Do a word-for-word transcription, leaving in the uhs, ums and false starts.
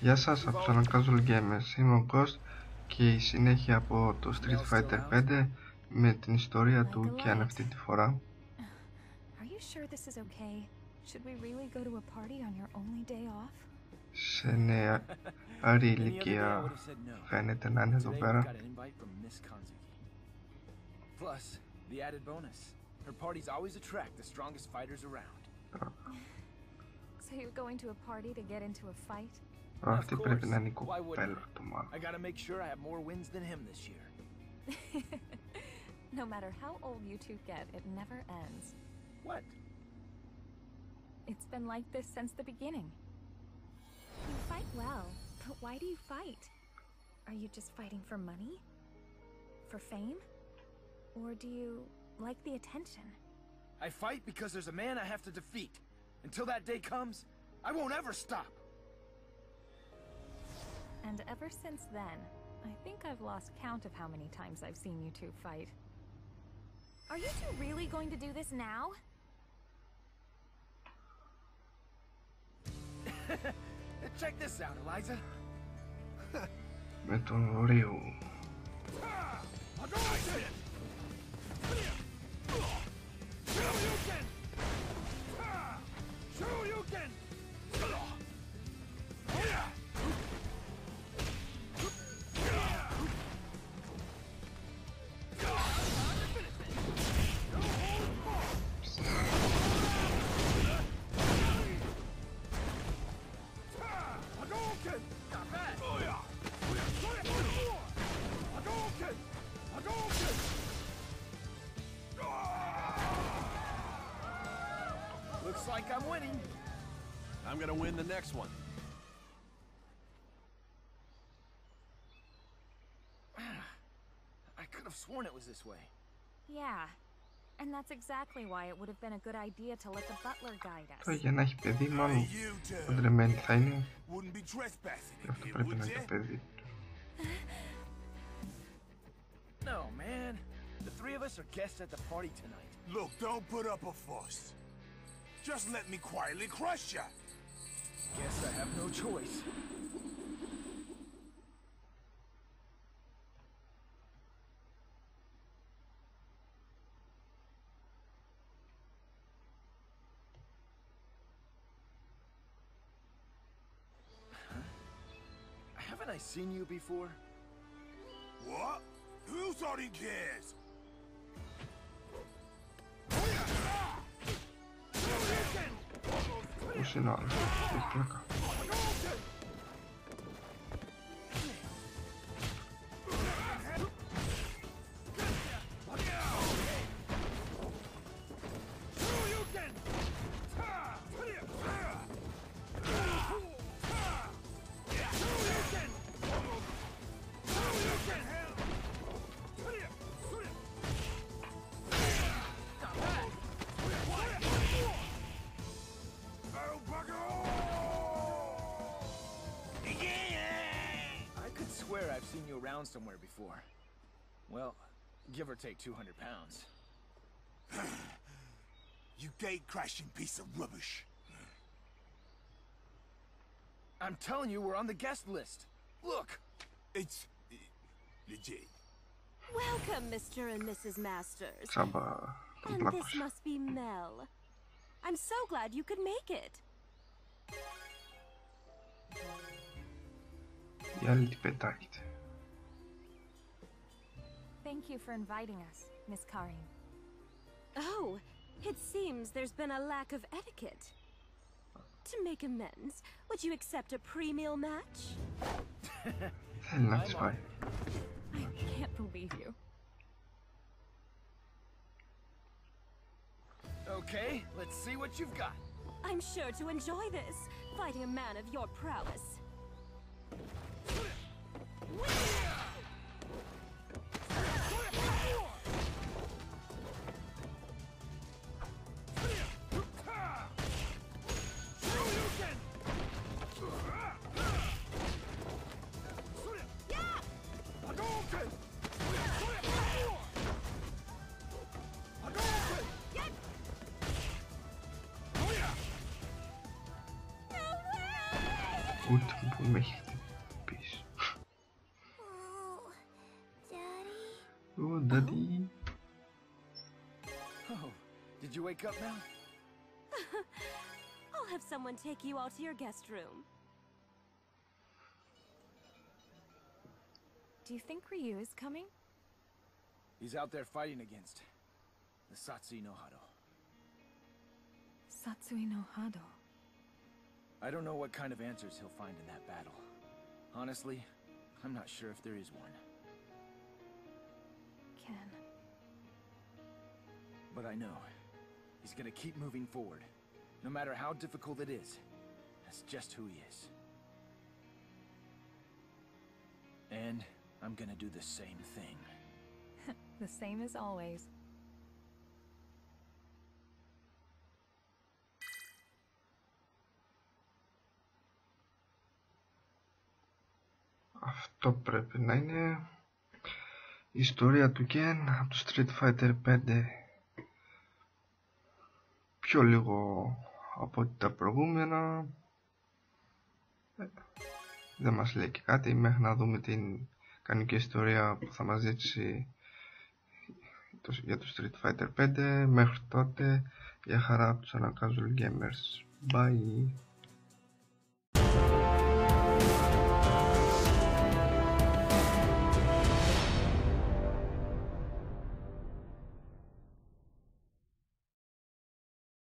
Γεια σας από τους Uncouple Gamers, είμαι ο Ghost και η συνέχεια από το Street Fighter five με την ιστορία του Ken αυτή τη φορά. Σε νεαρή ηλικία φαίνεται να είναι εδώ πέρα. Her parties always attract the strongest fighters around. So you're going to a party to get into a fight? Of course. Why wouldn't I? I gotta make sure I have more wins than him this year. No matter how old you two get, it never ends. What? It's been like this since the beginning. You fight well, but why do you fight? Are you just fighting for money? For fame? Or do you like the attention? I fight because there's a man I have to defeat. Until that day comes, I won't ever stop. And ever since then, I think I've lost count of how many times I've seen you two fight. Are you two really going to do this now? Check this out, Eliza. Metal-O-Rio. Looks like I'm winning. I'm gonna win the next one. I could have sworn it was this way. Yeah, and that's exactly why it would have been a good idea to let the butler guide us. Hey, you two. Wouldn't be trespassing if you would you? No, man. The three of us are guests at the party tonight. Look, don't put up a fuss. Just let me quietly crush you. Guess I have no choice. Huh? Haven't I seen you before? What? Who thought he cares? Not. I've seen you around somewhere before. Well, give or take two hundred pounds. You gate-crashing piece of rubbish. I'm telling you, we're on the guest list. Look! It's uh, legit. Welcome, Mister and Missus Masters. And this must be Mel. I'm so glad you could make it. Thank you for inviting us, Miss Karin. Oh, it seems there's been a lack of etiquette. To make amends, would you accept a pre-meal match? That's fine. I can't believe you. Okay, let's see what you've got. I'm sure to enjoy this, fighting a man of your prowess. Goed voor mij. Oh, Daddy. Oh, did you wake up now? I'll have someone take you out to your guest room. Do you think Ryu is coming? He's out there fighting against the Satsui no Hado. Satsui no Hado. I don't know what kind of answers he'll find in that battle. Honestly, I'm not sure if there is one. Ken. But I know, he's gonna keep moving forward, no matter how difficult it is. That's just who he is. And I'm gonna do the same thing. The same as always. Αυτό πρέπει να είναι η ιστορία του Ken από το Street Fighter five. Πιο λίγο από τα προηγούμενα. Ε, δεν μας λέει και κάτι μέχρι να δούμε την κανονική ιστορία που θα μας δείξει το, για το Street Fighter five. Μέχρι τότε, για χαρά από τους Uncouple Gamers. Bye!